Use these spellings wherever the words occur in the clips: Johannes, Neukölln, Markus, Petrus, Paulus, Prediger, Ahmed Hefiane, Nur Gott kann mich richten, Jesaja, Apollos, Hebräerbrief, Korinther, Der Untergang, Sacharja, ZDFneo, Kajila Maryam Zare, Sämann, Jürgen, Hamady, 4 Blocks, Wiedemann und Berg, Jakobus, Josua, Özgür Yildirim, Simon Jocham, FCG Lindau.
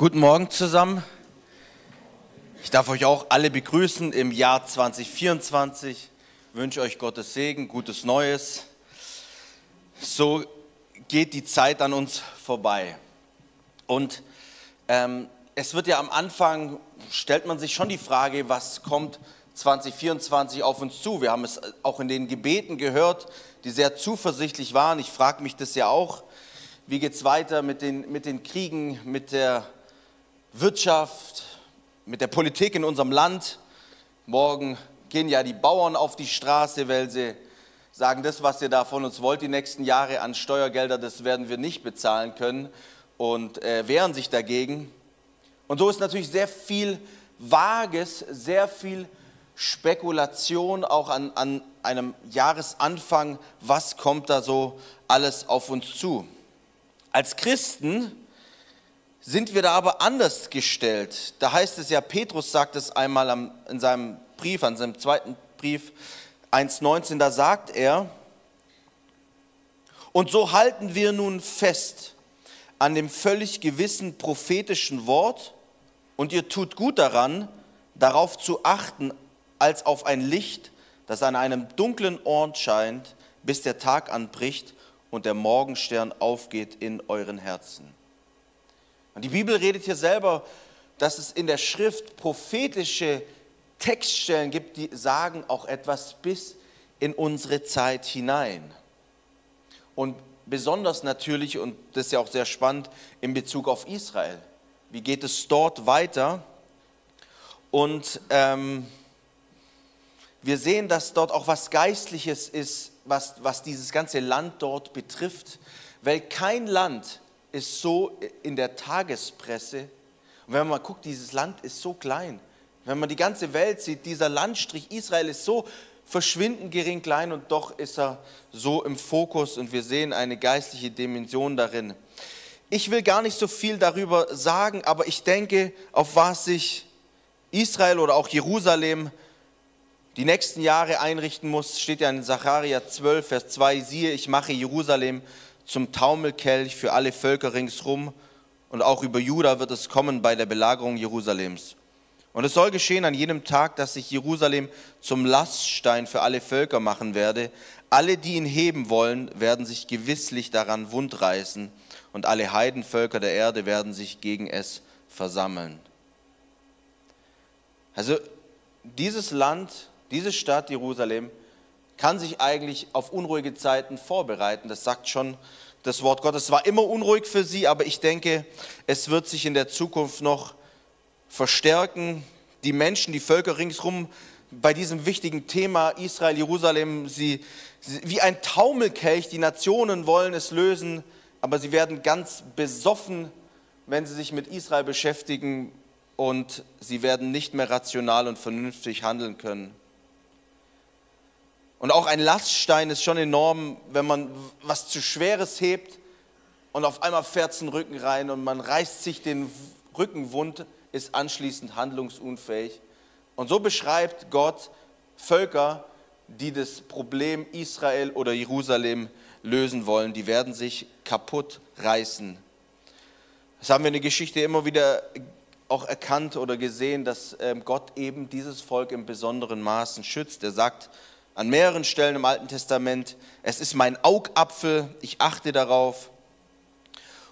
Guten Morgen zusammen. Ich darf euch auch alle begrüßen im Jahr 2024. Ich wünsche euch Gottes Segen, gutes Neues. So geht die Zeit an uns vorbei. Und es wird ja am Anfang, stellt man sich schon die Frage, was kommt 2024 auf uns zu? Wir haben es auch in den Gebeten gehört, die sehr zuversichtlich waren. Ich frage mich das ja auch. Wie geht es weiter mit den Kriegen, mit der Wirtschaft, mit der Politik in unserem Land? Morgen gehen ja die Bauern auf die Straße, weil sie sagen, das, was ihr da von uns wollt, die nächsten Jahre an Steuergelder, das werden wir nicht bezahlen können und wehren sich dagegen. Und so ist natürlich sehr viel Vages, sehr viel Spekulation auch an einem Jahresanfang, was kommt da so alles auf uns zu. Als Christen sind wir da aber anders gestellt. Da heißt es ja, Petrus sagt es einmal in seinem Brief, an seinem zweiten Brief, 1,19, da sagt er, und so halten wir nun fest an dem völlig gewissen prophetischen Wort, und ihr tut gut daran, darauf zu achten, als auf ein Licht, das an einem dunklen Ort scheint, bis der Tag anbricht und der Morgenstern aufgeht in euren Herzen. Und die Bibel redet hier selber, dass es in der Schrift prophetische Textstellen gibt, die sagen auch etwas bis in unsere Zeit hinein. Und besonders natürlich, und das ist ja auch sehr spannend, in Bezug auf Israel. Wie geht es dort weiter? Und wir sehen, dass dort auch was Geistliches ist, was dieses ganze Land dort betrifft, weil kein Land ist so in der Tagespresse. Und wenn man mal guckt, dieses Land ist so klein. Wenn man die ganze Welt sieht, dieser Landstrich Israel ist so verschwindend gering klein und doch ist er so im Fokus und wir sehen eine geistliche Dimension darin. Ich will gar nicht so viel darüber sagen, aber ich denke, auf was sich Israel oder auch Jerusalem die nächsten Jahre einrichten muss, steht ja in Sacharja 12, Vers 2, siehe, ich mache Jerusalem zum Taumelkelch für alle Völker ringsrum und auch über Juda wird es kommen bei der Belagerung Jerusalems. Und es soll geschehen an jenem Tag, dass ich Jerusalem zum Laststein für alle Völker machen werde. Alle, die ihn heben wollen, werden sich gewisslich daran wundreißen und alle Heidenvölker der Erde werden sich gegen es versammeln. Also dieses Land, diese Stadt Jerusalem kann sich eigentlich auf unruhige Zeiten vorbereiten. Das sagt schon das Wort Gottes. Es war immer unruhig für sie, aber ich denke, es wird sich in der Zukunft noch verstärken. Die Menschen, die Völker ringsrum bei diesem wichtigen Thema Israel, Jerusalem, sie wie ein Taumelkelch, die Nationen wollen es lösen, aber sie werden ganz besoffen, wenn sie sich mit Israel beschäftigen und sie werden nicht mehr rational und vernünftig handeln können. Und auch ein Laststein ist schon enorm, wenn man was zu Schweres hebt und auf einmal fährt es den Rücken rein und man reißt sich den Rücken wund, ist anschließend handlungsunfähig. Und so beschreibt Gott Völker, die das Problem Israel oder Jerusalem lösen wollen. Die werden sich kaputt reißen. Das haben wir in der Geschichte immer wieder auch erkannt oder gesehen, dass Gott eben dieses Volk im besonderen Maßen schützt. Er sagt, an mehreren Stellen im Alten Testament, es ist mein Augapfel, ich achte darauf.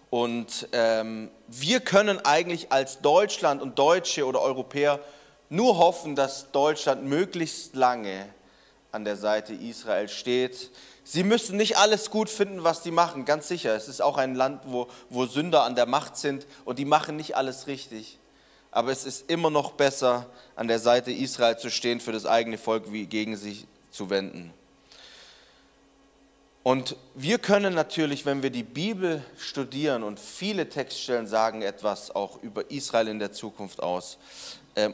Und wir können eigentlich als Deutschland und Deutsche oder Europäer nur hoffen, dass Deutschland möglichst lange an der Seite Israel steht. Sie müssen nicht alles gut finden, was die machen, ganz sicher. Es ist auch ein Land, wo Sünder an der Macht sind und die machen nicht alles richtig. Aber es ist immer noch besser, an der Seite Israel zu stehen, für das eigene Volk wie gegen sich zu wenden. Und wir können natürlich, wenn wir die Bibel studieren und viele Textstellen sagen etwas auch über Israel in der Zukunft aus,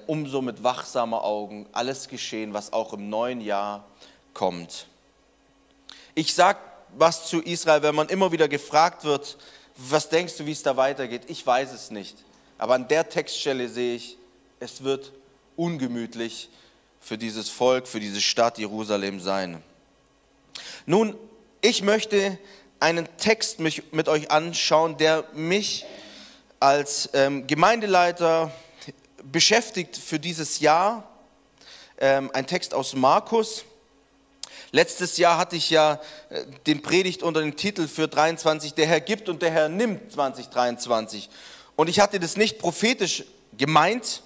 umso mit wachsamer Augen alles geschehen, was auch im neuen Jahr kommt. Ich sage was zu Israel, wenn man immer wieder gefragt wird, was denkst du, wie es da weitergeht? Ich weiß es nicht, aber an der Textstelle sehe ich, es wird ungemütlich für dieses Volk, für diese Stadt Jerusalem sein. Nun, ich möchte einen Text mit euch anschauen, der mich als Gemeindeleiter beschäftigt für dieses Jahr. Ein Text aus Markus. Letztes Jahr hatte ich ja den Predigt unter dem Titel für 23, der Herr gibt und der Herr nimmt 2023. Und ich hatte das nicht prophetisch gemeint,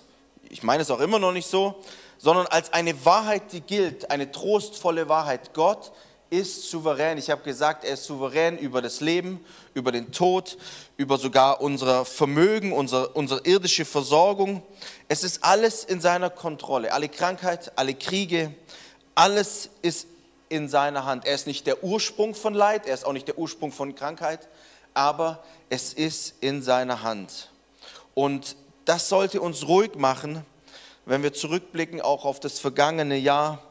ich meine es auch immer noch nicht so, sondern als eine Wahrheit, die gilt, eine trostvolle Wahrheit. Gott ist souverän. Ich habe gesagt, er ist souverän über das Leben, über den Tod, über sogar unser Vermögen, unsere irdische Versorgung. Es ist alles in seiner Kontrolle. Alle Krankheit, alle Kriege, alles ist in seiner Hand. Er ist nicht der Ursprung von Leid, er ist auch nicht der Ursprung von Krankheit, aber es ist in seiner Hand. Und das sollte uns ruhig machen, wenn wir zurückblicken, auch auf das vergangene Jahr.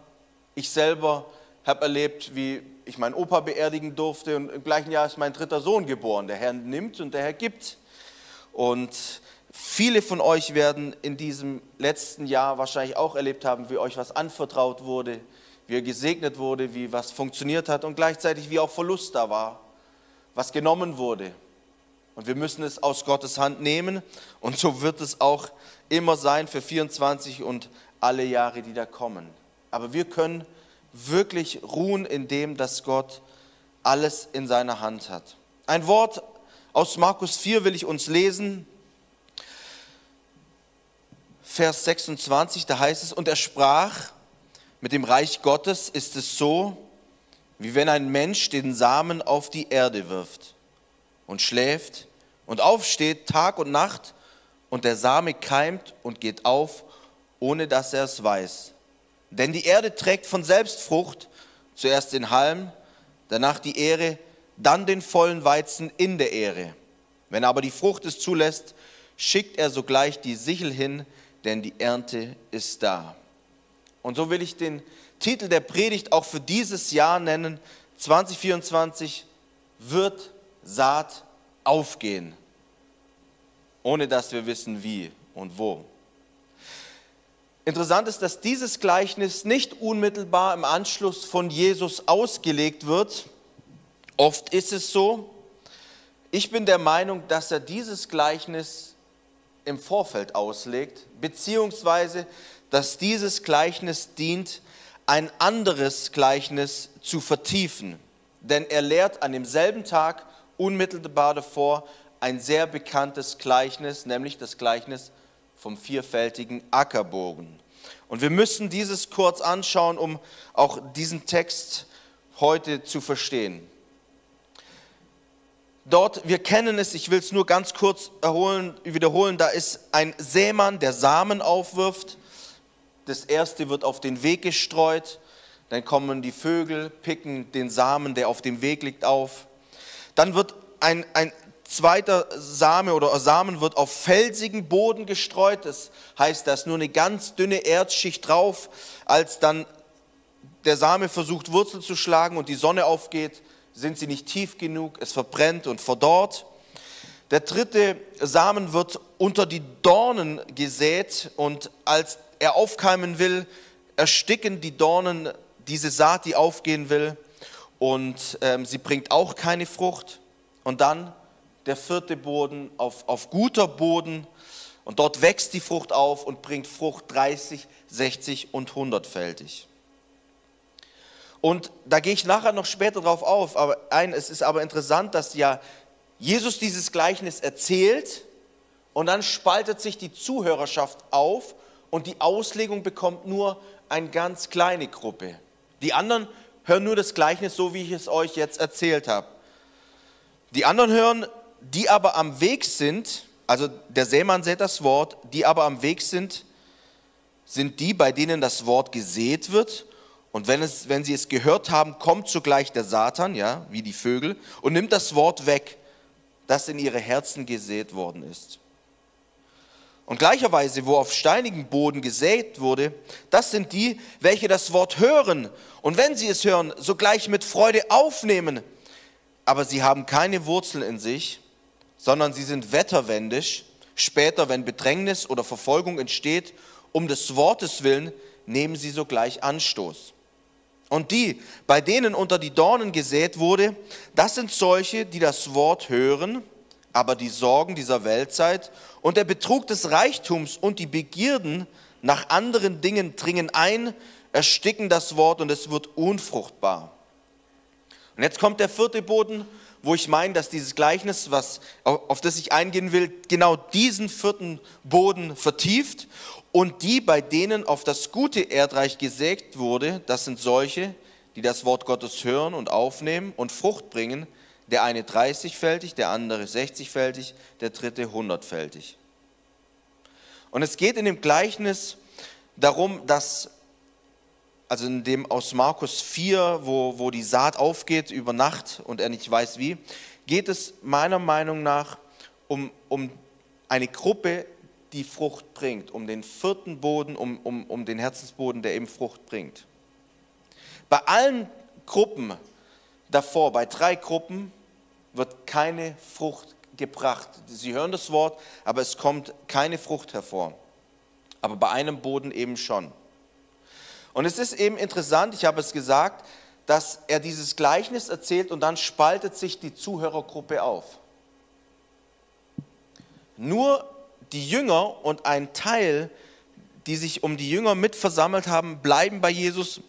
Ich selber habe erlebt, wie ich meinen Opa beerdigen durfte und im gleichen Jahr ist mein dritter Sohn geboren. Der Herr nimmt und der Herr gibt. Und viele von euch werden in diesem letzten Jahr wahrscheinlich auch erlebt haben, wie euch was anvertraut wurde, wie ihr gesegnet wurde, wie was funktioniert hat und gleichzeitig wie auch Verlust da war, was genommen wurde. Und wir müssen es aus Gottes Hand nehmen und so wird es auch immer sein für 24 und alle Jahre, die da kommen. Aber wir können wirklich ruhen in dem, dass Gott alles in seiner Hand hat. Ein Wort aus Markus 4 will ich uns lesen, Vers 26, da heißt es, und er sprach, mit dem Reich Gottes ist es so, wie wenn ein Mensch den Samen auf die Erde wirft und schläft und aufsteht Tag und Nacht und der Same keimt und geht auf, ohne dass er es weiß. Denn die Erde trägt von selbst Frucht, zuerst den Halm, danach die Ähre, dann den vollen Weizen in der Ähre. Wenn aber die Frucht es zulässt, schickt er sogleich die Sichel hin, denn die Ernte ist da. Und so will ich den Titel der Predigt auch für dieses Jahr nennen, 2024 wird Saat aufgehen, ohne dass wir wissen, wie und wo. Interessant ist, dass dieses Gleichnis nicht unmittelbar im Anschluss von Jesus ausgelegt wird. Oft ist es so. Ich bin der Meinung, dass er dieses Gleichnis im Vorfeld auslegt, beziehungsweise, dass dieses Gleichnis dient, ein anderes Gleichnis zu vertiefen. Denn er lehrt an demselben Tag unmittelbar davor ein sehr bekanntes Gleichnis, nämlich das Gleichnis vom vierfältigen Ackerbogen. Und wir müssen dieses kurz anschauen, um auch diesen Text heute zu verstehen. Dort, wir kennen es, ich will es nur ganz kurz wiederholen, da ist ein Sämann, der Samen aufwirft. Das erste wird auf den Weg gestreut, dann kommen die Vögel, picken den Samen, der auf dem Weg liegt, auf. Dann wird ein zweiter Same oder Samen wird auf felsigen Boden gestreut. Das heißt, da ist nur eine ganz dünne Erdschicht drauf. Als dann der Same versucht, Wurzel zu schlagen und die Sonne aufgeht, sind sie nicht tief genug, es verbrennt und verdorrt. Der dritte Samen wird unter die Dornen gesät und als er aufkeimen will, ersticken die Dornen diese Saat, die aufgehen will. Und sie bringt auch keine Frucht. Und dann der vierte Boden auf guter Boden. Und dort wächst die Frucht auf und bringt Frucht 30, 60 und 100-fältig. Und da gehe ich nachher noch später drauf ein. Es ist aber interessant, dass ja Jesus dieses Gleichnis erzählt und dann spaltet sich die Zuhörerschaft auf und die Auslegung bekommt nur eine ganz kleine Gruppe. Die anderen hören nur das Gleichnis, so wie ich es euch jetzt erzählt habe. Die anderen hören, die aber am Weg sind, also der Sämann sät das Wort, die aber am Weg sind, sind die, bei denen das Wort gesät wird. Und wenn sie es gehört haben, kommt zugleich der Satan, ja, wie die Vögel, und nimmt das Wort weg, das in ihre Herzen gesät worden ist. Und gleicherweise, wo auf steinigem Boden gesät wurde, das sind die, welche das Wort hören. Und wenn sie es hören, sogleich mit Freude aufnehmen. Aber sie haben keine Wurzeln in sich, sondern sie sind wetterwendisch. Später, wenn Bedrängnis oder Verfolgung entsteht, um des Wortes willen, nehmen sie sogleich Anstoß. Und die, bei denen unter die Dornen gesät wurde, das sind solche, die das Wort hören, aber die Sorgen dieser Weltzeit und der Betrug des Reichtums und die Begierden nach anderen Dingen dringen ein, ersticken das Wort und es wird unfruchtbar. Und jetzt kommt der vierte Boden, wo ich meine, dass dieses Gleichnis, auf das ich eingehen will, genau diesen vierten Boden vertieft. Und die, bei denen auf das gute Erdreich gesägt wurde, das sind solche, die das Wort Gottes hören und aufnehmen und Frucht bringen, der eine 30-fältig, der andere 60-fältig, der dritte 100-fältig. Und es geht in dem Gleichnis darum, dass, also in dem aus Markus 4, wo die Saat aufgeht über Nacht und er nicht weiß wie, geht es meiner Meinung nach um eine Gruppe, die Frucht bringt, um den vierten Boden, um den Herzensboden, der eben Frucht bringt. Bei allen Gruppen davor, bei drei Gruppen, wird keine Frucht gebracht. Sie hören das Wort, aber es kommt keine Frucht hervor. Aber bei einem Boden eben schon. Und es ist eben interessant, ich habe es gesagt, dass er dieses Gleichnis erzählt und dann spaltet sich die Zuhörergruppe auf. Nur die Jünger und ein Teil, die sich um die Jünger mitversammelt haben, bleiben bei Jesus.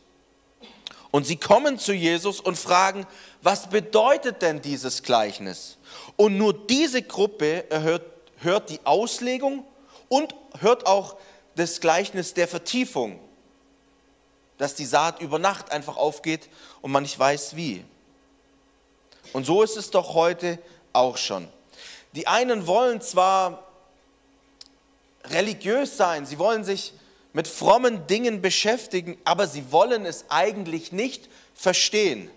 Und sie kommen zu Jesus und fragen, was bedeutet denn dieses Gleichnis? Und nur diese Gruppe hört die Auslegung und hört auch das Gleichnis der Vertiefung, dass die Saat über Nacht einfach aufgeht und man nicht weiß wie. Und so ist es doch heute auch schon. Die einen wollen zwar religiös sein, sie wollen sich mit frommen Dingen beschäftigen, aber sie wollen es eigentlich nicht verstehen.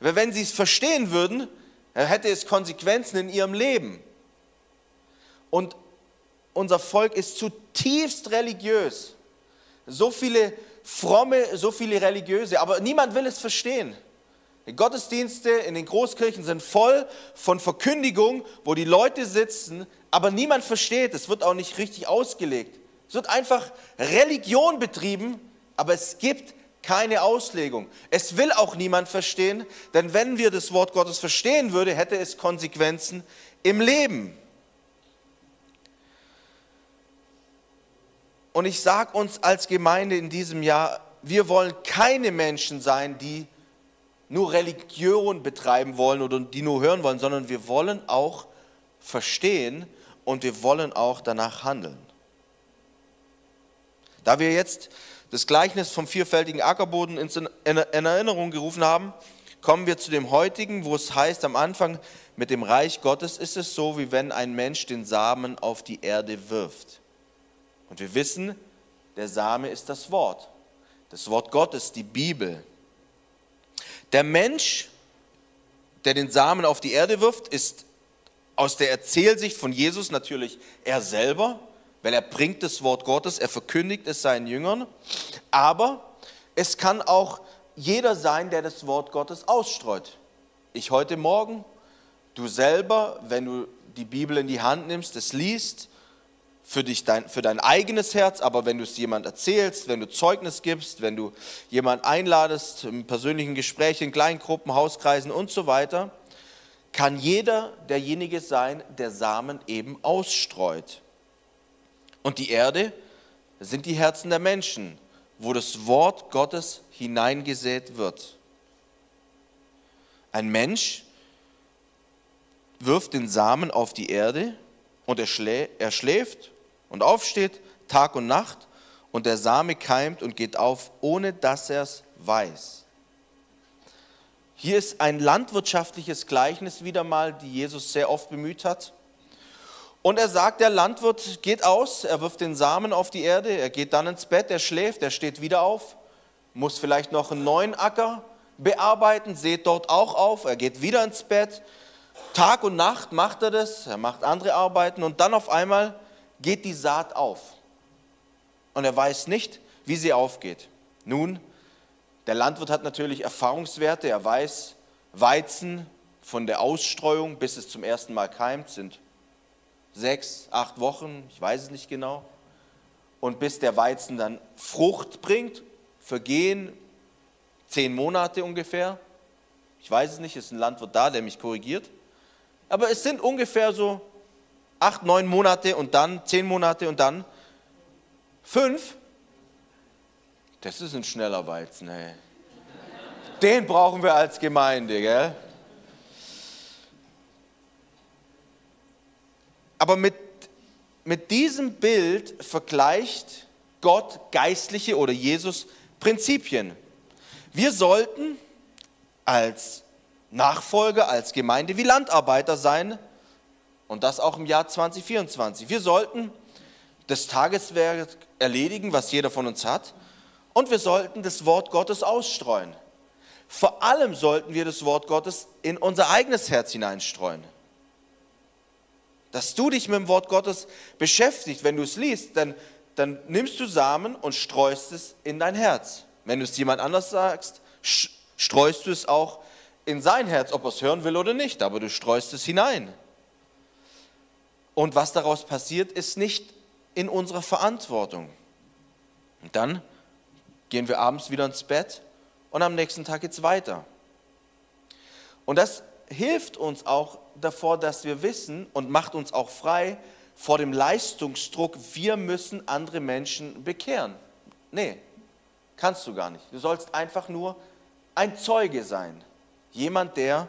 Weil wenn sie es verstehen würden, hätte es Konsequenzen in ihrem Leben. Und unser Volk ist zutiefst religiös. So viele Fromme, so viele Religiöse, aber niemand will es verstehen. Die Gottesdienste in den Großkirchen sind voll von Verkündigung, wo die Leute sitzen, aber niemand versteht, es wird auch nicht richtig ausgelegt. Es wird einfach Religion betrieben, aber es gibt keine Auslegung. Es will auch niemand verstehen, denn wenn wir das Wort Gottes verstehen würden, hätte es Konsequenzen im Leben. Und ich sage uns als Gemeinde in diesem Jahr, wir wollen keine Menschen sein, die nur Religion betreiben wollen oder die nur hören wollen, sondern wir wollen auch verstehen und wir wollen auch danach handeln. Da wir jetzt das Gleichnis vom vierfältigen Ackerboden in Erinnerung gerufen haben, kommen wir zu dem heutigen, wo es heißt am Anfang, mit dem Reich Gottes ist es so, wie wenn ein Mensch den Samen auf die Erde wirft. Und wir wissen, der Same ist das Wort Gottes, die Bibel. Der Mensch, der den Samen auf die Erde wirft, ist aus der Erzählsicht von Jesus natürlich er selber, weil er bringt das Wort Gottes, er verkündigt es seinen Jüngern, aber es kann auch jeder sein, der das Wort Gottes ausstreut. Ich heute Morgen, du selber, wenn du die Bibel in die Hand nimmst, es liest, für dein eigenes Herz, aber wenn du es jemand erzählst, wenn du Zeugnis gibst, wenn du jemand einladest, im persönlichen Gespräch, in Kleingruppen, Hauskreisen und so weiter, kann jeder derjenige sein, der Samen eben ausstreut. Und die Erde sind die Herzen der Menschen, wo das Wort Gottes hineingesät wird. Ein Mensch wirft den Samen auf die Erde und er schläft und aufsteht Tag und Nacht und der Same keimt und geht auf, ohne dass er es weiß. Hier ist ein landwirtschaftliches Gleichnis wieder mal, die Jesus sehr oft bemüht hat. Und er sagt, der Landwirt geht aus, er wirft den Samen auf die Erde, er geht dann ins Bett, er schläft, er steht wieder auf, muss vielleicht noch einen neuen Acker bearbeiten, sät dort auch auf, er geht wieder ins Bett. Tag und Nacht macht er das, er macht andere Arbeiten und dann auf einmal geht die Saat auf. Und er weiß nicht, wie sie aufgeht. Nun, der Landwirt hat natürlich Erfahrungswerte, er weiß, Weizen von der Ausstreuung, bis es zum ersten Mal keimt, sind 6, 8 Wochen, ich weiß es nicht genau. Und bis der Weizen dann Frucht bringt, vergehen 10 Monate ungefähr. Ich weiß es nicht, ist ein Landwirt da, der mich korrigiert. aber es sind ungefähr so 8, 9 Monate und dann 10 Monate und dann 5. Das ist ein schneller Weizen, hey. Den brauchen wir als Gemeinde, gell? Aber mit diesem Bild vergleicht Gott geistliche oder Jesus Prinzipien. Wir sollten als Nachfolger, als Gemeinde wie Landarbeiter sein und das auch im Jahr 2024. Wir sollten das Tageswerk erledigen, was jeder von uns hat, und wir sollten das Wort Gottes ausstreuen. Vor allem sollten wir das Wort Gottes in unser eigenes Herz hineinstreuen. Dass du dich mit dem Wort Gottes beschäftigst, wenn du es liest, dann nimmst du Samen und streust es in dein Herz. Wenn du es jemand anders sagst, streust du es auch in sein Herz, ob er es hören will oder nicht, aber du streust es hinein. Und was daraus passiert, ist nicht in unserer Verantwortung. Und dann gehen wir abends wieder ins Bett und am nächsten Tag geht es weiter. Und das hilft uns auch davor, dass wir wissen und macht uns auch frei vor dem Leistungsdruck, wir müssen andere Menschen bekehren. Nee, kannst du gar nicht. Du sollst einfach nur ein Zeuge sein. Jemand, der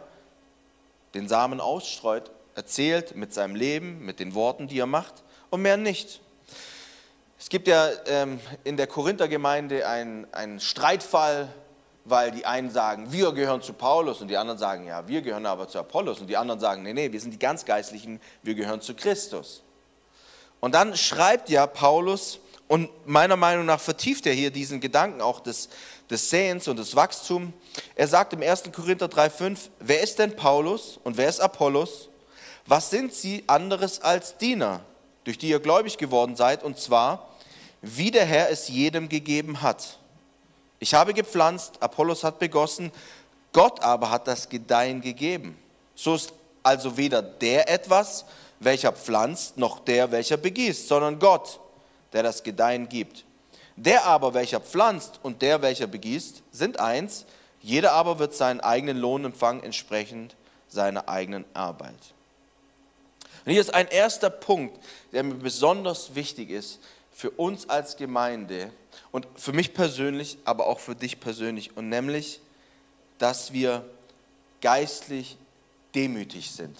den Samen ausstreut, erzählt mit seinem Leben, mit den Worten, die er macht und mehr nicht. Es gibt ja in der Korinther-Gemeinde einen Streitfall, weil die einen sagen, wir gehören zu Paulus und die anderen sagen, ja, wir gehören aber zu Apollos und die anderen sagen, nee, wir sind die ganz Geistlichen, wir gehören zu Christus. Und dann schreibt ja Paulus, und meiner Meinung nach vertieft er hier diesen Gedanken auch des Säens und des Wachstums. Er sagt im 1. Korinther 3,5, wer ist denn Paulus und wer ist Apollos? Was sind sie anderes als Diener, durch die ihr gläubig geworden seid, und zwar, wie der Herr es jedem gegeben hat. Ich habe gepflanzt, Apollos hat begossen, Gott aber hat das Gedeihen gegeben. So ist also weder der etwas, welcher pflanzt, noch der, welcher begießt, sondern Gott, der das Gedeihen gibt. Der aber, welcher pflanzt und der, welcher begießt, sind eins, jeder aber wird seinen eigenen Lohn empfangen, entsprechend seiner eigenen Arbeit. Und hier ist ein erster Punkt, der mir besonders wichtig ist, für uns als Gemeinde und für mich persönlich, aber auch für dich persönlich, und nämlich, dass wir geistlich demütig sind.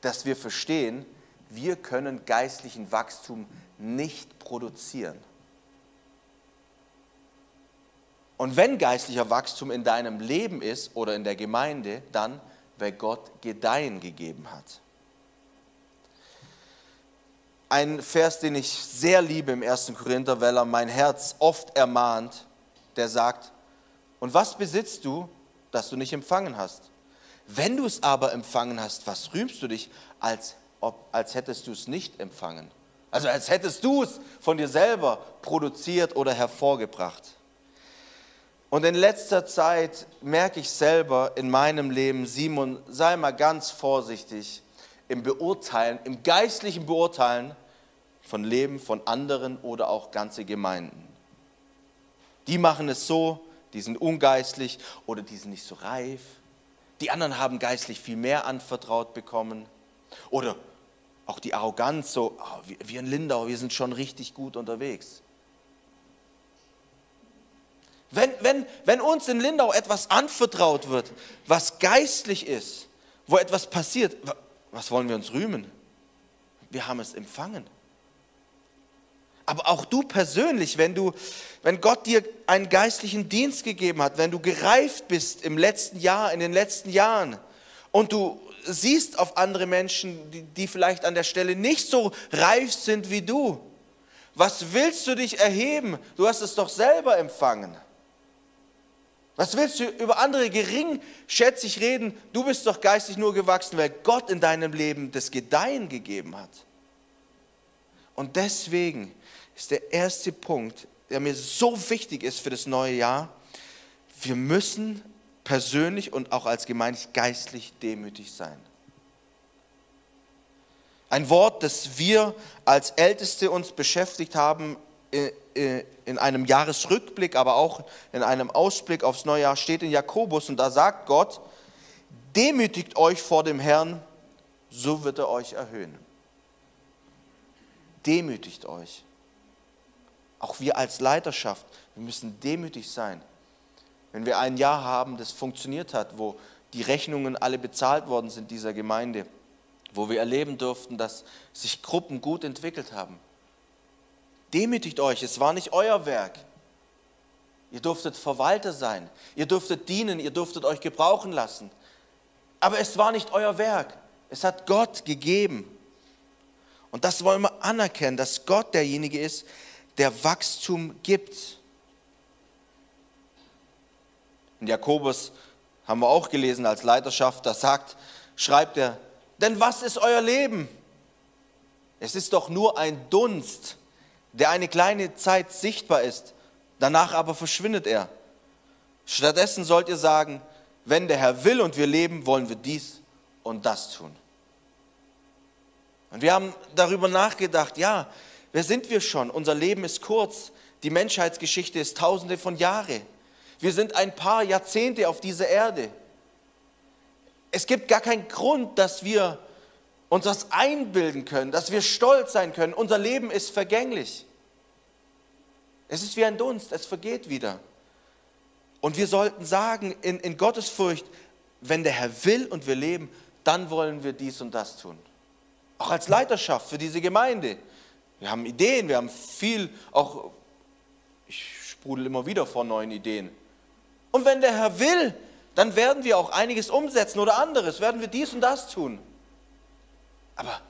Dass wir verstehen, wir können geistlichen Wachstum nicht produzieren. Und wenn geistlicher Wachstum in deinem Leben ist oder in der Gemeinde, dann, weil Gott Gedeihen gegeben hat. Ein Vers, den ich sehr liebe im 1. Korinther, weil er mein Herz oft ermahnt, der sagt, und was besitzt du, das du nicht empfangen hast? Wenn du es aber empfangen hast, was rühmst du dich, als hättest du es nicht empfangen? Also als hättest du es von dir selber produziert oder hervorgebracht. Und in letzter Zeit merke ich selber in meinem Leben, Simon, sei mal ganz vorsichtig, im Beurteilen, im geistlichen Beurteilen von Leben von anderen oder auch ganze Gemeinden. Die machen es so, die sind ungeistlich oder die sind nicht so reif. Die anderen haben geistlich viel mehr anvertraut bekommen. Oder auch die Arroganz, so, wir in Lindau, wir sind schon richtig gut unterwegs. Wenn uns in Lindau etwas anvertraut wird, was geistlich ist, wo etwas passiert, was wollen wir uns rühmen? Wir haben es empfangen. Aber auch du persönlich, wenn Gott dir einen geistlichen Dienst gegeben hat, wenn du gereift bist im letzten Jahr, in den letzten Jahren und du siehst auf andere Menschen, die vielleicht an der Stelle nicht so reif sind wie du, was willst du dich erheben? Du hast es doch selber empfangen. Was willst du über andere geringschätzig reden? Du bist doch geistlich nur gewachsen, weil Gott in deinem Leben das Gedeihen gegeben hat. Und deswegen ist der erste Punkt, der mir so wichtig ist für das neue Jahr, wir müssen persönlich und auch als Gemeinde geistlich demütig sein. Ein Wort, das wir als Älteste uns beschäftigt haben, in einem Jahresrückblick, aber auch in einem Ausblick aufs neue Jahr, steht in Jakobus, und da sagt Gott, Demütigt euch vor dem Herrn, so wird er euch erhöhen. Demütigt euch. Auch wir als Leiterschaft, wir müssen demütig sein. Wenn wir ein Jahr haben, das funktioniert hat, wo die Rechnungen alle bezahlt worden sind dieser Gemeinde, wo wir erleben durften, dass sich Gruppen gut entwickelt haben. Demütigt euch, es war nicht euer Werk. Ihr durftet Verwalter sein, ihr durftet dienen, ihr durftet euch gebrauchen lassen. Aber es war nicht euer Werk, es hat Gott gegeben. Und das wollen wir anerkennen, dass Gott derjenige ist, der Wachstum gibt. In Jakobus haben wir auch gelesen als Leiterschaft, da schreibt er, denn was ist euer Leben? Es ist doch nur ein Dunst, der eine kleine Zeit sichtbar ist, danach aber verschwindet er. Stattdessen sollt ihr sagen, wenn der Herr will und wir leben, wollen wir dies und das tun. Und wir haben darüber nachgedacht, ja, wer sind wir schon? Unser Leben ist kurz, die Menschheitsgeschichte ist tausende von Jahren. Wir sind ein paar Jahrzehnte auf dieser Erde. Es gibt gar keinen Grund, dass wir uns das einbilden können, dass wir stolz sein können. Unser Leben ist vergänglich. Es ist wie ein Dunst, es vergeht wieder. Und wir sollten sagen, in Gottesfurcht, wenn der Herr will und wir leben, dann wollen wir dies und das tun. Auch als Leiterschaft für diese Gemeinde. Wir haben Ideen, wir haben viel, auch ich sprudel immer wieder vor neuen Ideen. Und wenn der Herr will, dann werden wir auch einiges umsetzen oder anderes, werden wir dies und das tun. Aber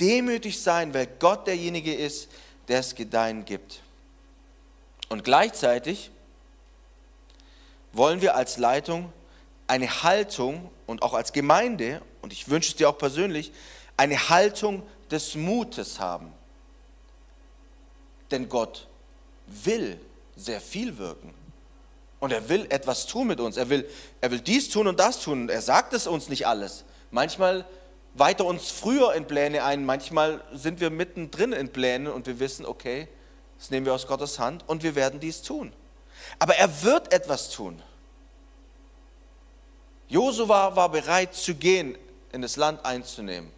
demütig sein, weil Gott derjenige ist, der es Gedeihen gibt. Und gleichzeitig wollen wir als Leitung eine Haltung und auch als Gemeinde, und ich wünsche es dir auch persönlich, eine Haltung des Mutes haben. Denn Gott will sehr viel wirken. Und er will etwas tun mit uns. Er will dies tun und das tun. Und er sagt es uns nicht alles. Manchmal weiht er uns früher in Pläne ein. Manchmal sind wir mittendrin in Plänen und wir wissen, okay, das nehmen wir aus Gottes Hand und wir werden dies tun. Aber er wird etwas tun. Josua war bereit zu gehen, in das Land einzunehmen.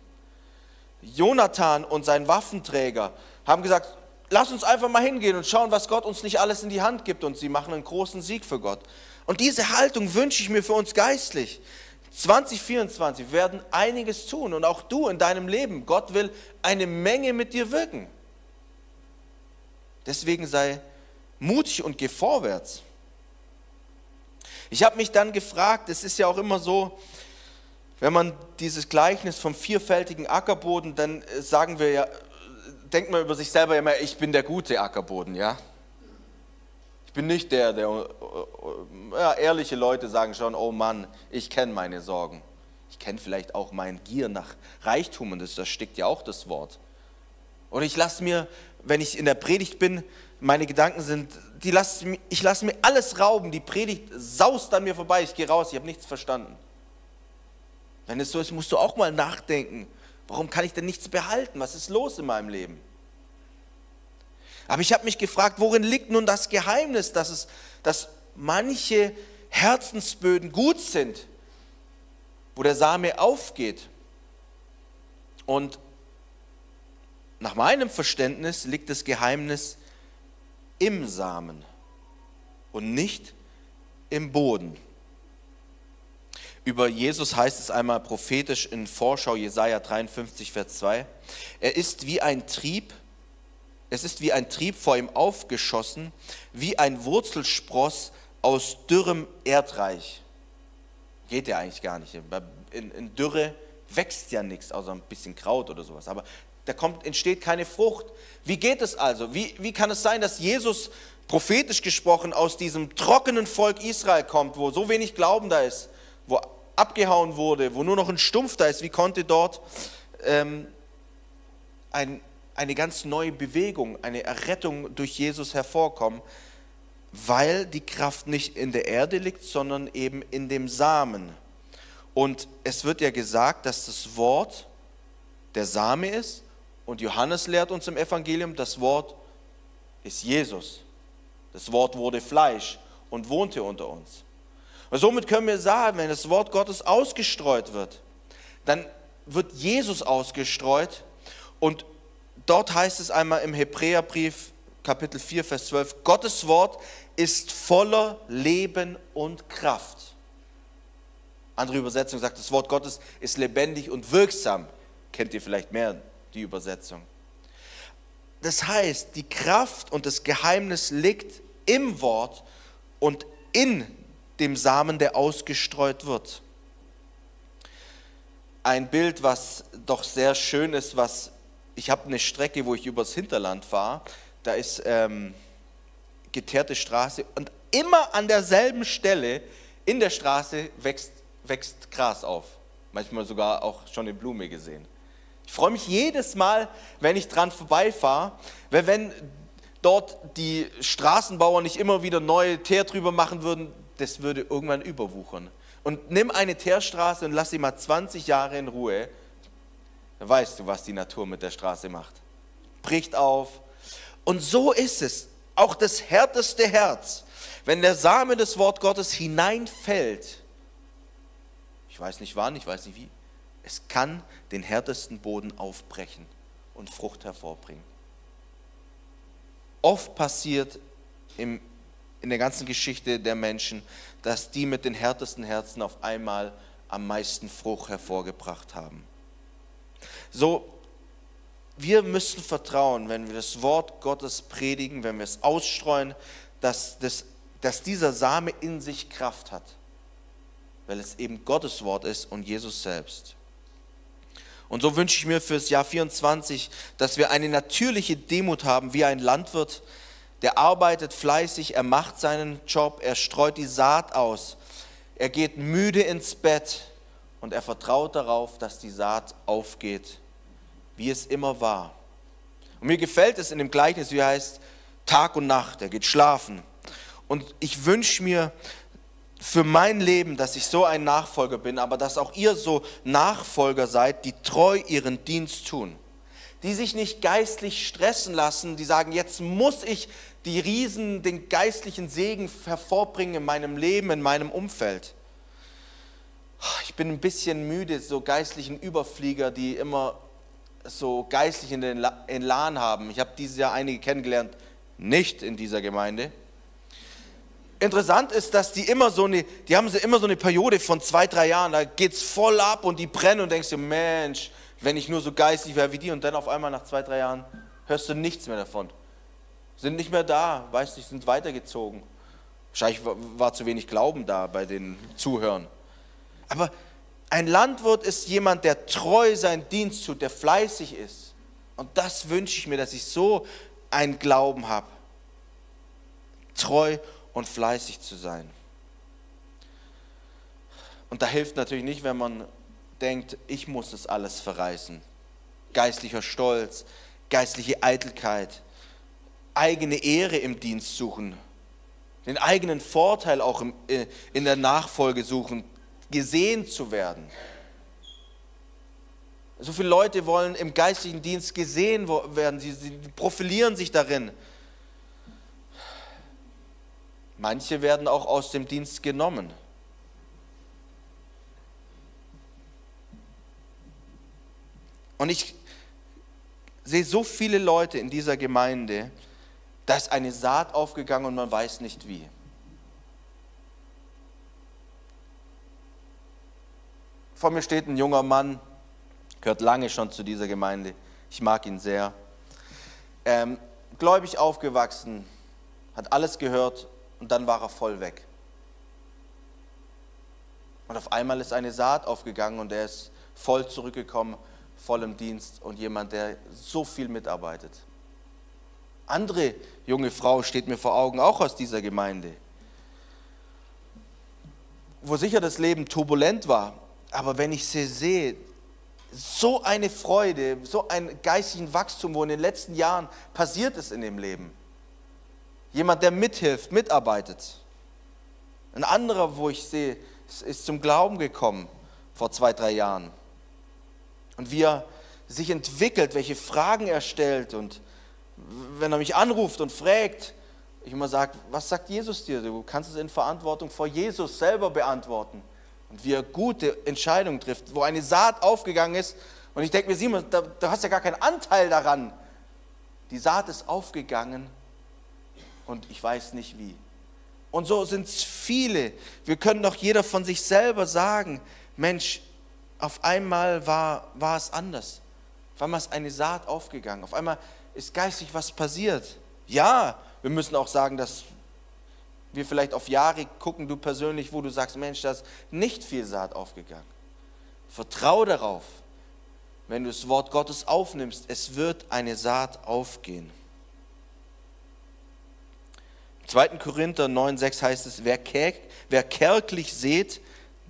Jonathan und sein Waffenträger haben gesagt, lass uns einfach mal hingehen und schauen, was Gott uns nicht alles in die Hand gibt. Und sie machen einen großen Sieg für Gott. Und diese Haltung wünsche ich mir für uns geistlich. 2024 werden einiges tun und auch du in deinem Leben. Gott will eine Menge mit dir wirken. Deswegen sei mutig und geh vorwärts. Ich habe mich dann gefragt, es ist ja auch immer so, wenn man dieses Gleichnis vom vielfältigen Ackerboden, dann sagen wir ja, denkt man über sich selber immer, ich bin der gute Ackerboden, ja? Ich bin nicht ehrliche Leute sagen schon, oh Mann, ich kenne meine Sorgen. Ich kenne vielleicht auch mein Gier nach Reichtum und das steckt ja auch das Wort. Oder ich lasse mir, wenn ich in der Predigt bin, meine Gedanken sind, ich lasse mir alles rauben, die Predigt saust an mir vorbei, ich gehe raus, ich habe nichts verstanden. Wenn es so ist, musst du auch mal nachdenken, warum kann ich denn nichts behalten? Was ist los in meinem Leben? Aber ich habe mich gefragt, worin liegt nun das Geheimnis, dass manche Herzensböden gut sind, wo der Same aufgeht? Und nach meinem Verständnis liegt das Geheimnis im Samen und nicht im Boden. Über Jesus heißt es einmal prophetisch in Vorschau Jesaja 53, Vers 2. Es ist wie ein Trieb vor ihm aufgeschossen, wie ein Wurzelspross aus dürrem Erdreich. Geht ja eigentlich gar nicht. In Dürre wächst ja nichts, außer ein bisschen Kraut oder sowas. Aber da entsteht keine Frucht. Wie geht es also? Wie kann es sein, dass Jesus prophetisch gesprochen aus diesem trockenen Volk Israel kommt, wo so wenig Glauben da ist? Wo abgehauen wurde, wo nur noch ein Stumpf da ist, wie konnte dort eine ganz neue Bewegung, eine Errettung durch Jesus hervorkommen, weil die Kraft nicht in der Erde liegt, sondern eben in dem Samen. Und es wird ja gesagt, dass das Wort der Same ist und Johannes lehrt uns im Evangelium, das Wort ist Jesus. Das Wort wurde Fleisch und wohnte unter uns. Und somit können wir sagen, wenn das Wort Gottes ausgestreut wird, dann wird Jesus ausgestreut. Und dort heißt es einmal im Hebräerbrief, Kapitel 4, Vers 12, Gottes Wort ist voller Leben und Kraft. Andere Übersetzung sagt, das Wort Gottes ist lebendig und wirksam. Kennt ihr vielleicht mehr, die Übersetzung. Das heißt, die Kraft und das Geheimnis liegt im Wort und in dem Samen, der ausgestreut wird. Ein Bild, was doch sehr schön ist, ich habe eine Strecke, wo ich übers Hinterland fahre, da ist geteerte Straße und immer an derselben Stelle in der Straße wächst Gras auf. Manchmal sogar auch schon eine Blume gesehen. Ich freue mich jedes Mal, wenn ich dran vorbeifahre, weil wenn dort die Straßenbauer nicht immer wieder neue Teer drüber machen würden, das würde irgendwann überwuchern. Und nimm eine Teerstraße und lass sie mal 20 Jahre in Ruhe, dann weißt du, was die Natur mit der Straße macht. Bricht auf. Und so ist es, auch das härteste Herz, wenn der Same des Wort Gottes hineinfällt, ich weiß nicht wann, ich weiß nicht wie, es kann den härtesten Boden aufbrechen und Frucht hervorbringen. Oft passiert in der ganzen Geschichte der Menschen, dass die mit den härtesten Herzen auf einmal am meisten Frucht hervorgebracht haben. So, wir müssen vertrauen, wenn wir das Wort Gottes predigen, wenn wir es ausstreuen, dass dieser Same in sich Kraft hat, weil es eben Gottes Wort ist und Jesus selbst. Und so wünsche ich mir fürs Jahr 24, dass wir eine natürliche Demut haben, wie ein Landwirt, der arbeitet fleißig, er macht seinen Job, er streut die Saat aus, er geht müde ins Bett und er vertraut darauf, dass die Saat aufgeht, wie es immer war. Und mir gefällt es in dem Gleichnis, wie heißt, Tag und Nacht, er geht schlafen. Und ich wünsche mir für mein Leben, dass ich so ein Nachfolger bin, aber dass auch ihr so Nachfolger seid, die treu ihren Dienst tun, die sich nicht geistlich stressen lassen, die sagen, jetzt muss ich den geistlichen Segen hervorbringen in meinem Leben, in meinem Umfeld. Ich bin ein bisschen müde, so geistlichen Überflieger, die immer so geistlich in den Lahn haben. Ich habe dieses Jahr einige kennengelernt, nicht in dieser Gemeinde. Interessant ist, dass die haben immer so eine Periode von 2, 3 Jahren, da geht es voll ab und die brennen und denkst dir, Mensch, wenn ich nur so geistlich wäre wie die, und dann auf einmal nach 2, 3 Jahren hörst du nichts mehr davon. Sind nicht mehr da, weißt du, sind weitergezogen. Wahrscheinlich war zu wenig Glauben da bei den Zuhörern. Aber ein Landwirt ist jemand, der treu seinen Dienst tut, der fleißig ist. Und das wünsche ich mir, dass ich so einen Glauben habe, treu und fleißig zu sein. Und da hilft natürlich nicht, wenn man denkt, ich muss das alles verreißen. Geistlicher Stolz, geistliche Eitelkeit, eigene Ehre im Dienst suchen, den eigenen Vorteil auch in der Nachfolge suchen, gesehen zu werden. So viele Leute wollen im geistlichen Dienst gesehen werden, sie profilieren sich darin. Manche werden auch aus dem Dienst genommen. Und ich sehe so viele Leute in dieser Gemeinde, da ist eine Saat aufgegangen und man weiß nicht wie. Vor mir steht ein junger Mann, gehört lange schon zu dieser Gemeinde, ich mag ihn sehr. Gläubig aufgewachsen, hat alles gehört und dann war er voll weg. Und auf einmal ist eine Saat aufgegangen und er ist voll zurückgekommen, voll im Dienst und jemand, der so viel mitarbeitet. Andere junge Frau steht mir vor Augen, auch aus dieser Gemeinde, wo sicher das Leben turbulent war. Aber wenn ich sie sehe, so eine Freude, so ein geistiges Wachstum, wo in den letzten Jahren passiert ist in dem Leben. Jemand, der mithilft, mitarbeitet. Ein anderer, wo ich sehe, ist zum Glauben gekommen vor 2, 3 Jahren. Und wie er sich entwickelt, welche Fragen er stellt und wenn er mich anruft und fragt, ich immer sage, was sagt Jesus dir? Du kannst es in Verantwortung vor Jesus selber beantworten. Und wie er gute Entscheidungen trifft, wo eine Saat aufgegangen ist. Und ich denke mir, Simon, du hast ja gar keinen Anteil daran. Die Saat ist aufgegangen und ich weiß nicht wie. Und so sind es viele. Wir können doch jeder von sich selber sagen, Mensch, auf einmal war es anders. Auf einmal ist eine Saat aufgegangen. Auf einmal ist geistig was passiert. Ja, wir müssen auch sagen, dass wir vielleicht auf Jahre gucken, du persönlich, wo du sagst, Mensch, da ist nicht viel Saat aufgegangen. Vertrau darauf, wenn du das Wort Gottes aufnimmst, es wird eine Saat aufgehen. 2. Korinther 9,6 heißt es, wer kärglich sät,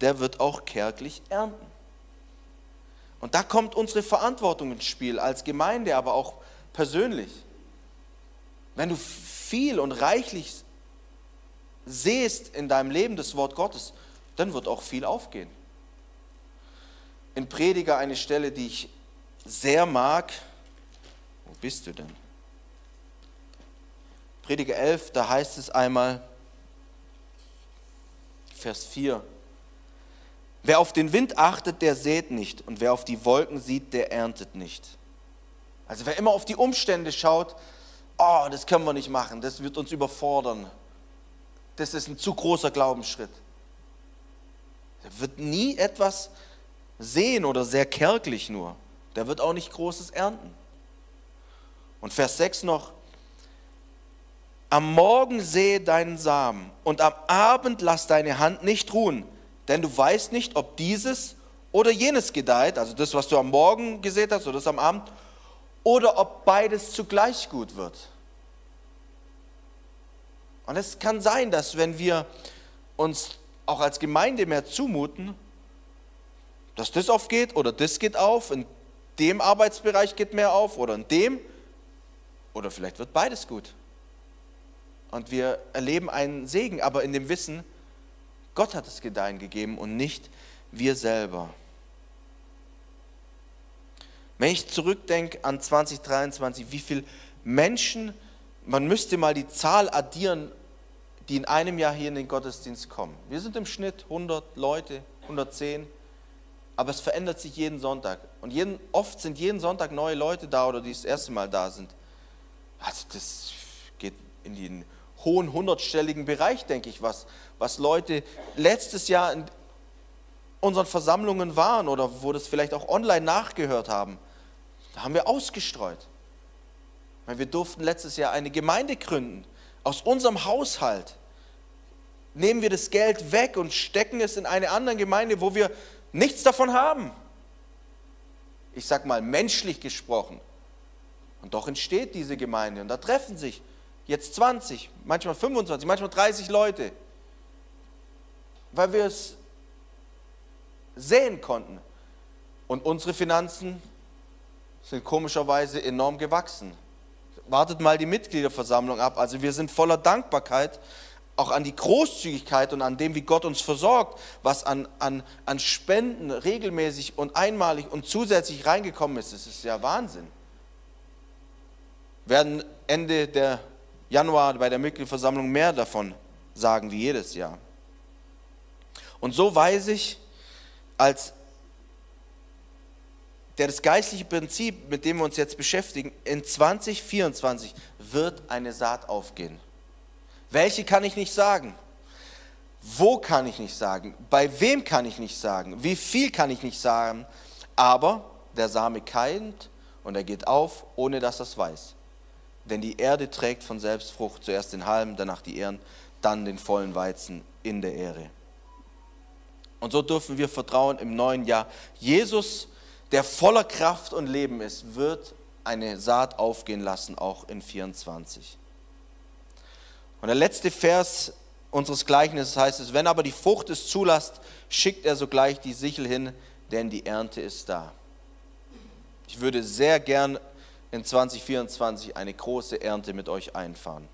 der wird auch kärglich ernten. Und da kommt unsere Verantwortung ins Spiel, als Gemeinde, aber auch persönlich. Wenn du viel und reichlich säst in deinem Leben das Wort Gottes, dann wird auch viel aufgehen. In Prediger eine Stelle, die ich sehr mag. Wo bist du denn? Prediger 11, da heißt es einmal, Vers 4. Wer auf den Wind achtet, der sät nicht, und wer auf die Wolken sieht, der erntet nicht. Also wer immer auf die Umstände schaut, oh, das können wir nicht machen, das wird uns überfordern. Das ist ein zu großer Glaubensschritt. Er wird nie etwas sehen oder sehr kärglich nur. Der wird auch nicht Großes ernten. Und Vers 6 noch. Am Morgen sähe deinen Samen und am Abend lass deine Hand nicht ruhen, denn du weißt nicht, ob dieses oder jenes gedeiht, also das, was du am Morgen gesät hast oder das am Abend, oder ob beides zugleich gut wird. Und es kann sein, dass wenn wir uns auch als Gemeinde mehr zumuten, dass das aufgeht oder das geht auf, in dem Arbeitsbereich geht mehr auf oder in dem, oder vielleicht wird beides gut. Und wir erleben einen Segen, aber in dem Wissen, Gott hat es gedeihen gegeben und nicht wir selber. Wenn ich zurückdenke an 2023, wie viele Menschen, man müsste mal die Zahl addieren, die in einem Jahr hier in den Gottesdienst kommen. Wir sind im Schnitt 100 Leute, 110, aber es verändert sich jeden Sonntag. Und oft sind jeden Sonntag neue Leute da oder die das erste Mal da sind. Also das geht in den hohen 100-stelligen Bereich, denke ich, was Leute letztes Jahr in unseren Versammlungen waren oder wo das vielleicht auch online nachgehört haben. Da haben wir ausgestreut. Wir durften letztes Jahr eine Gemeinde gründen. Aus unserem Haushalt nehmen wir das Geld weg und stecken es in eine andere Gemeinde, wo wir nichts davon haben. Ich sag mal, menschlich gesprochen. Und doch entsteht diese Gemeinde. Und da treffen sich jetzt 20, manchmal 25, manchmal 30 Leute. Weil wir es sehen konnten. Und unsere Finanzen sind komischerweise enorm gewachsen. Wartet mal die Mitgliederversammlung ab. Also wir sind voller Dankbarkeit, auch an die Großzügigkeit und an dem, wie Gott uns versorgt, was an Spenden regelmäßig und einmalig und zusätzlich reingekommen ist. Das ist ja Wahnsinn. Wir werden Ende der Januar bei der Mitgliederversammlung mehr davon sagen, wie jedes Jahr. Und so weiß ich, als der das geistliche Prinzip, mit dem wir uns jetzt beschäftigen, in 2024 wird eine Saat aufgehen. Welche kann ich nicht sagen? Wo kann ich nicht sagen? Bei wem kann ich nicht sagen? Wie viel kann ich nicht sagen? Aber der Same keimt und er geht auf, ohne dass er es weiß. Denn die Erde trägt von selbst Frucht, zuerst den Halm, danach die Ähren, dann den vollen Weizen in der Ähre. Und so dürfen wir vertrauen im neuen Jahr. Jesus, der voller Kraft und Leben ist, wird eine Saat aufgehen lassen, auch in 24. Und der letzte Vers unseres Gleichnisses heißt es, wenn aber die Frucht es zulässt, schickt er sogleich die Sichel hin, denn die Ernte ist da. Ich würde sehr gern in 2024 eine große Ernte mit euch einfahren.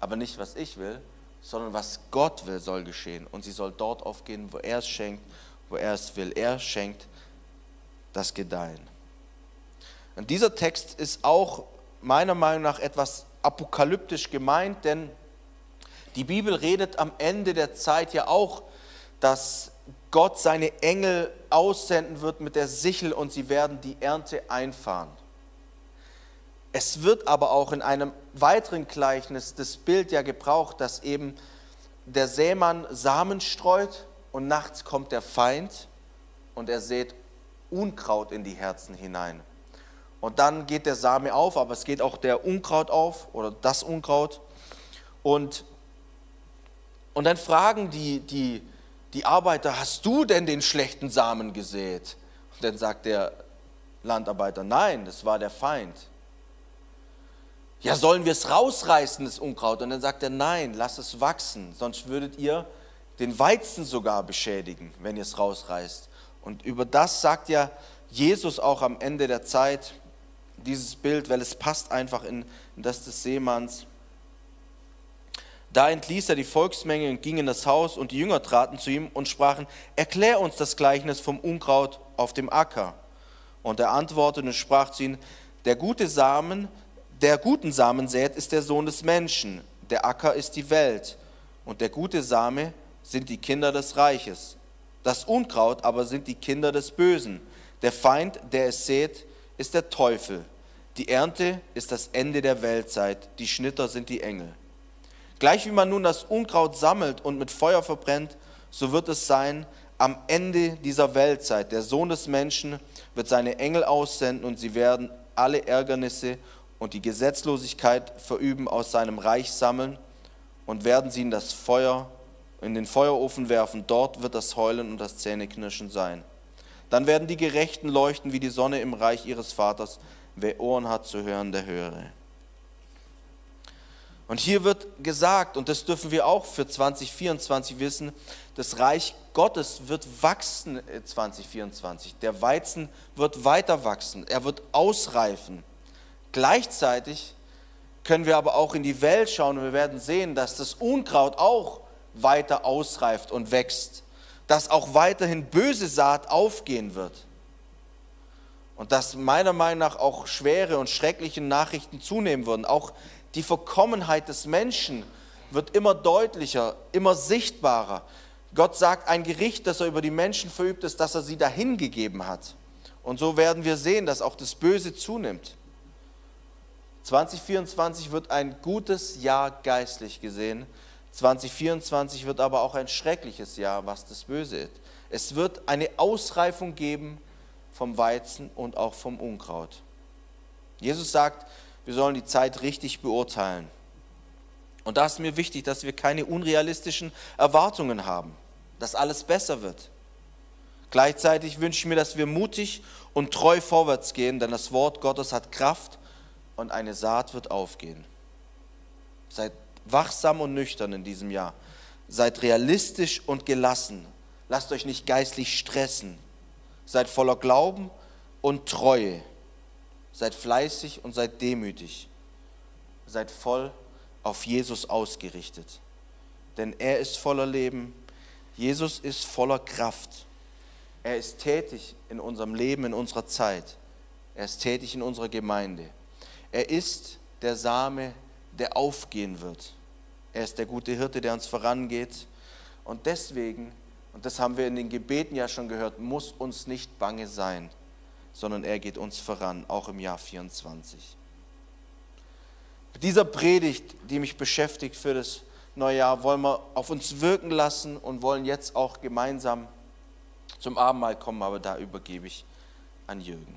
Aber nicht, was ich will, sondern was Gott will, soll geschehen. Und sie soll dort aufgehen, wo er es schenkt, wo er es will. Er schenkt das Gedeihen. Und dieser Text ist auch meiner Meinung nach etwas apokalyptisch gemeint, denn die Bibel redet am Ende der Zeit ja auch, dass Gott seine Engel aussenden wird mit der Sichel und sie werden die Ernte einfahren. Es wird aber auch in einem weiteren Gleichnis das Bild ja gebraucht, dass eben der Sämann Samen streut und nachts kommt der Feind und er sät Unkraut in die Herzen hinein. Und dann geht der Same auf, aber es geht auch der Unkraut auf oder das Unkraut. Und dann fragen die Arbeiter, hast du denn den schlechten Samen gesät? Und dann sagt der Landarbeiter, nein, das war der Feind. Ja, sollen wir es rausreißen, das Unkraut? Und dann sagt er, nein, lasst es wachsen, sonst würdet ihr den Weizen sogar beschädigen, wenn ihr es rausreißt. Und über das sagt ja Jesus auch am Ende der Zeit dieses Bild, weil es passt einfach in das des Seemanns. Da entließ er die Volksmenge und ging in das Haus und die Jünger traten zu ihm und sprachen, erklär uns das Gleichnis vom Unkraut auf dem Acker. Und er antwortete und sprach zu ihnen, der guten Samen sät, ist der Sohn des Menschen, der Acker ist die Welt und der gute Same sind die Kinder des Reiches. Das Unkraut aber sind die Kinder des Bösen. Der Feind, der es sät, ist der Teufel. Die Ernte ist das Ende der Weltzeit, die Schnitter sind die Engel. Gleich wie man nun das Unkraut sammelt und mit Feuer verbrennt, so wird es sein am Ende dieser Weltzeit. Der Sohn des Menschen wird seine Engel aussenden und sie werden alle Ärgernisse und die Gesetzlosigkeit verüben aus seinem Reich sammeln und werden sie in den Feuerofen werfen. Dort wird das Heulen und das Zähneknirschen sein. Dann werden die Gerechten leuchten wie die Sonne im Reich ihres Vaters. Wer Ohren hat zu hören, der höre. Und hier wird gesagt, und das dürfen wir auch für 2024 wissen, das Reich Gottes wird wachsen 2024. Der Weizen wird weiter wachsen, er wird ausreifen. Gleichzeitig können wir aber auch in die Welt schauen und wir werden sehen, dass das Unkraut auch weiter ausreift und wächst. Dass auch weiterhin böse Saat aufgehen wird. Und dass meiner Meinung nach auch schwere und schreckliche Nachrichten zunehmen würden. Auch die Verkommenheit des Menschen wird immer deutlicher, immer sichtbarer. Gott sagt, ein Gericht, das er über die Menschen verübt ist, dass er sie dahingegeben hat. Und so werden wir sehen, dass auch das Böse zunimmt. 2024 wird ein gutes Jahr geistlich gesehen. 2024 wird aber auch ein schreckliches Jahr, was das Böse ist. Es wird eine Ausreifung geben vom Weizen und auch vom Unkraut. Jesus sagt, wir sollen die Zeit richtig beurteilen. Und da ist mir wichtig, dass wir keine unrealistischen Erwartungen haben, dass alles besser wird. Gleichzeitig wünsche ich mir, dass wir mutig und treu vorwärts gehen, denn das Wort Gottes hat Kraft und eine Saat wird aufgehen. Seid wachsam und nüchtern in diesem Jahr. Seid realistisch und gelassen. Lasst euch nicht geistlich stressen. Seid voller Glauben und Treue. Seid fleißig und seid demütig. Seid voll auf Jesus ausgerichtet. Denn er ist voller Leben. Jesus ist voller Kraft. Er ist tätig in unserem Leben, in unserer Zeit. Er ist tätig in unserer Gemeinde. Er ist der Same, der aufgehen wird. Er ist der gute Hirte, der uns vorangeht. Und deswegen, und das haben wir in den Gebeten ja schon gehört, muss uns nicht bange sein, sondern er geht uns voran, auch im Jahr 24. Mit dieser Predigt, die mich beschäftigt für das neue Jahr, wollen wir auf uns wirken lassen und wollen jetzt auch gemeinsam zum Abendmahl kommen, aber da übergebe ich an Jürgen.